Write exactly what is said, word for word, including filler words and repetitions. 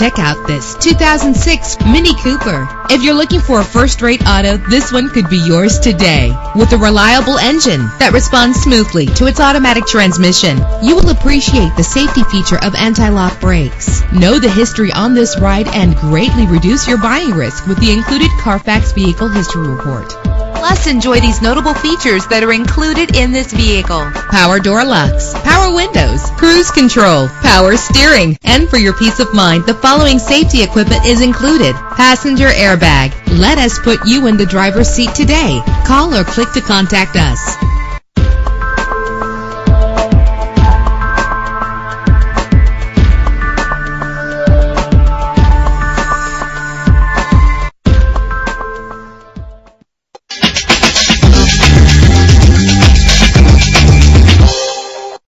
Check out this two thousand six Mini Cooper. If you're looking for a first-rate auto, this one could be yours today. With a reliable engine that responds smoothly to its automatic transmission, you will appreciate the safety feature of anti-lock brakes. Know the history on this ride and greatly reduce your buying risk with the included Carfax Vehicle History Report. Plus, enjoy these notable features that are included in this vehicle: power door locks, power windows, cruise control, power steering. And for your peace of mind, the following safety equipment is included: passenger airbag. Let us put you in the driver's seat today. Call or click to contact us.